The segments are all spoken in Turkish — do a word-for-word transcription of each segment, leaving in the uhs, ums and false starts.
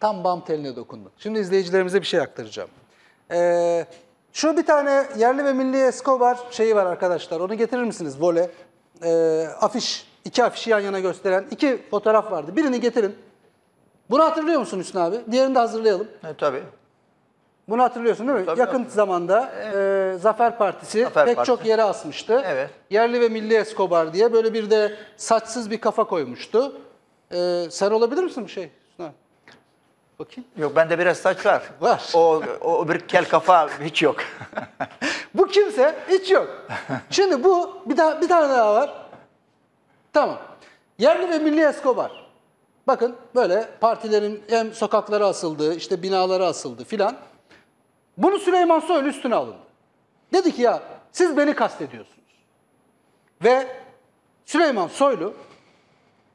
Tam bam teline dokundu. Şimdi izleyicilerimize bir şey aktaracağım. Ee, şu bir tane yerli ve milli Eskobar şeyi var arkadaşlar. Onu getirir misiniz? Vole. Ee, afiş. İki afişi yan yana gösteren iki fotoğraf vardı. Birini getirin. Bunu hatırlıyor musun Hüsnü abi? Diğerini de hazırlayalım. E, tabii. Bunu hatırlıyorsun değil mi? Tabii, Yakın tabii. zamanda evet. e, Zafer Partisi Zafer pek Partisi. çok yere asmıştı. Evet. Yerli ve milli Eskobar diye böyle bir de saçsız bir kafa koymuştu. E, sen olabilir misin bir şey? Ha. Bakayım. Yok, bende biraz saç var. Var. O, o bir kel kafa hiç yok. Bu kimse hiç yok. Şimdi bu bir daha bir tane daha var. Tamam. Yerli ve milli Eskobar. Bakın böyle partilerin hem sokaklara asıldığı, işte binalara asıldı filan. Bunu Süleyman Soylu üstüne alındı. Dedi ki ya siz beni kastediyorsunuz. Ve Süleyman Soylu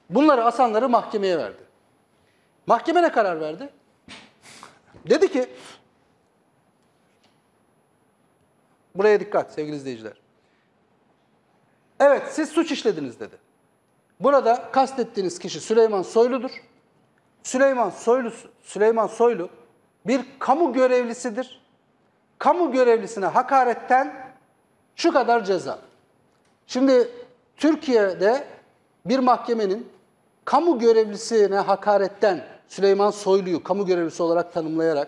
bunları asanları mahkemeye verdi. Mahkeme ne karar verdi? Dedi ki, buraya dikkat sevgili izleyiciler. Evet, siz suç işlediniz dedi. Burada kastettiğiniz kişi Süleyman Soylu'dur. Süleyman Soylu, Süleyman Soylu bir kamu görevlisidir. Kamu görevlisine hakaretten şu kadar ceza. Şimdi Türkiye'de bir mahkemenin kamu görevlisine hakaretten Süleyman Soylu'yu kamu görevlisi olarak tanımlayarak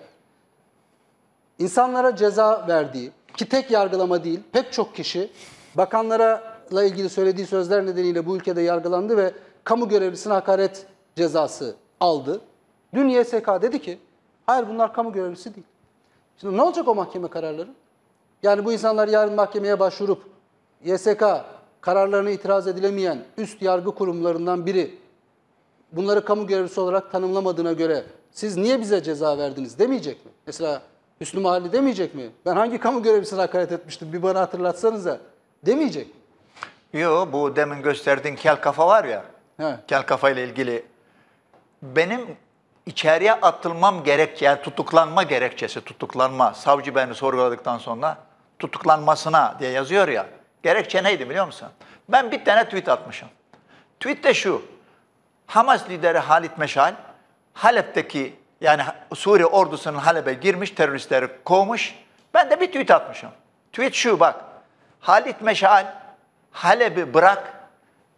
insanlara ceza verdiği, ki tek yargılama değil pek çok kişi bakanlarla ilgili söylediği sözler nedeniyle bu ülkede yargılandı ve kamu görevlisine hakaret cezası aldı. Dün Y S K dedi ki hayır, bunlar kamu görevlisi değil. Şimdi ne olacak o mahkeme kararları? Yani bu insanlar yarın mahkemeye başvurup Y S K kararlarına itiraz edilemeyen üst yargı kurumlarından biri bunları kamu görevlisi olarak tanımlamadığına göre siz niye bize ceza verdiniz demeyecek mi? Mesela Hüsnü Mahalli demeyecek mi? Ben hangi kamu görevlisine hakaret etmiştim bir bana hatırlatsanıza demeyecek mi? Yok, bu demin gösterdiğin kel kafa var ya, He. kel kafayla ilgili benim içeriye atılmam gerekçe, yani tutuklanma gerekçesi, tutuklanma, savcı beni sorguladıktan sonra tutuklanmasına diye yazıyor ya, gerekçe neydi biliyor musun? Ben bir tane tweet atmışım. Tweet de şu: Hamas lideri Halit Meşal, Halep'teki, yani Suriye ordusunun Halep'e girmiş, teröristleri kovmuş. Ben de bir tweet atmışım. Tweet şu bak: Halit Meşal, Halep'i bırak,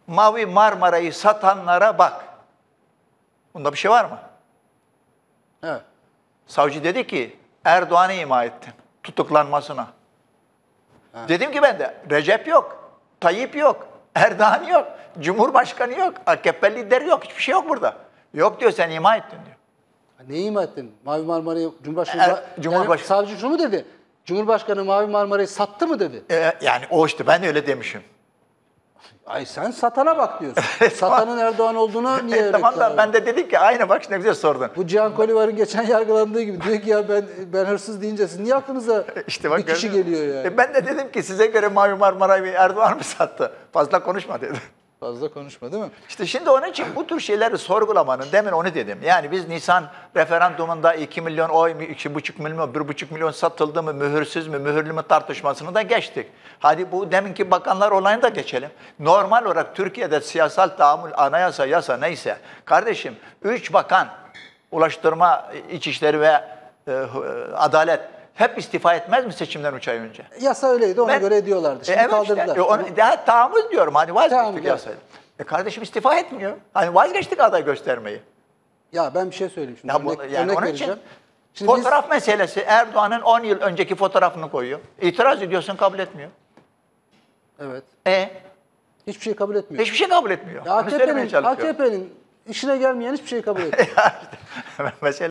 Mavi Marmara'yı satanlara bak. Bunda bir şey var mı? Evet. Savcı dedi ki Erdoğan'ı ima ettin tutuklanmasına. Evet. Dedim ki ben de Recep yok, Tayyip yok, Erdoğan yok, Cumhurbaşkanı yok, A K P lideri yok, hiçbir şey yok burada. Yok diyor, sen ima ettin diyor. Neyi ima ettin? Mavi Marmara'yı Cumhurbaşkanı... Er, Cumhurbaşkanı... Yani savcı şunu mu dedi? Cumhurbaşkanı Mavi Marmara'yı sattı mı dedi? Ee, yani o işte, ben öyle demişim. Ay sen satana bak diyorsun. Satanın Erdoğan olduğunu niye öyle? Tamam da ben de dedim ki aynı bak, şimdi güzel sordun. Bu Cihan Kolivar'ın geçen yargılandığı gibi diyor ki ya ben ben hırsız deyince siz niye aklınıza işte bak, bir kişi geliyor yani? E ben de dedim ki size göre Mavi Marmara'yı Erdoğan mı sattı? Fazla konuşma dedim. Fazla konuşma değil mi? İşte şimdi onun için bu tür şeyleri sorgulamanın, demin onu dedim. Yani biz Nisan referandumunda iki milyon oy mu, iki buçuk milyon, bir buçuk milyon satıldı mı, mühürsüz mü, mühürlü mü tartışmasını da geçtik. Hadi bu deminki bakanlar olayını da geçelim. Normal olarak Türkiye'de siyasal tahammül, anayasa, yasa neyse. Kardeşim, üç bakan, Ulaştırma, İçişleri ve e, Adalet hep istifa etmez mi seçimden üç ay önce? Yasa öyleydi, ona ben, göre ediyorlardı. Şimdi e evet kaldırdılar. Işte, e onu, daha tahammül diyorum, hani vazgeçtik yasayı. E kardeşim istifa etmiyor. Hani vazgeçtik aday göstermeyi. Ya ben bir şey söyleyeyim şimdi. Ya bu, örnek, yani örnek vereceğim. Şimdi fotoğraf biz... meselesi, Erdoğan'ın on yıl önceki fotoğrafını koyuyor. İtiraz ediyorsun, kabul etmiyor. Evet. E? Hiçbir şey kabul etmiyor. Hiçbir şey kabul etmiyor. A K P'nin işine gelmeyen hiçbir şey kabul etmiyor. Mesela...